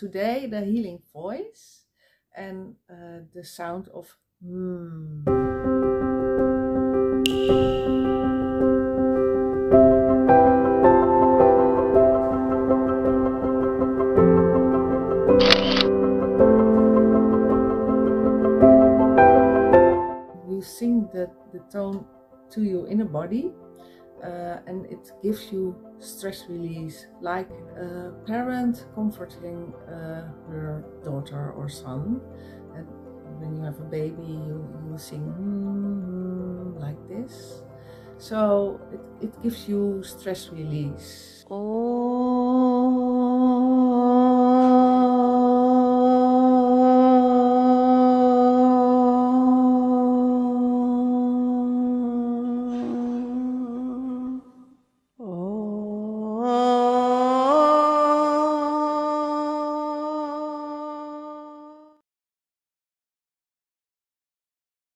today the healing voice and the sound of hmm. You sing the tone to your inner body. And it gives you stress release, like a parent comforting her daughter or son. And when you have a baby, you will sing like this. So it gives you stress release. Oh.